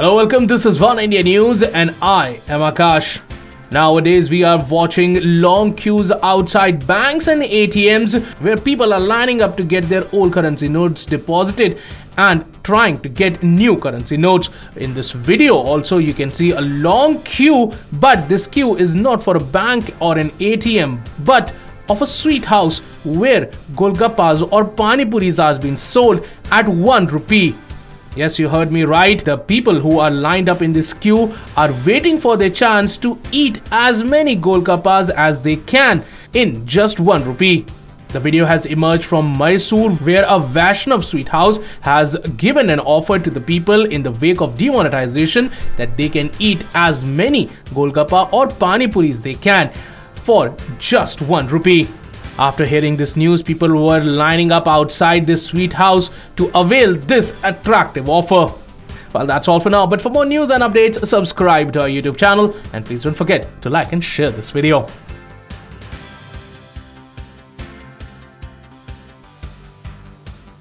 Hello, welcome. This is Oneindia News and I am Akash. Nowadays, we are watching long queues outside banks and ATMs where people are lining up to get their old currency notes deposited and trying to get new currency notes. In this video also, you can see a long queue, but this queue is not for a bank or an ATM, but of a sweet house where Golgappas or Pani Puris has been sold at 1 rupee. Yes, you heard me right. The people who are lined up in this queue are waiting for their chance to eat as many Golgappas as they can in just 1 rupee. The video has emerged from Mysore, where a Vaishnav sweet house has given an offer to the people in the wake of demonetization that they can eat as many Golgappa or Pani Puris they can for just 1 rupee. After hearing this news, people were lining up outside this sweet house to avail this attractive offer. Well, that's all for now. But for more news and updates, subscribe to our YouTube channel and please don't forget to like and share this video.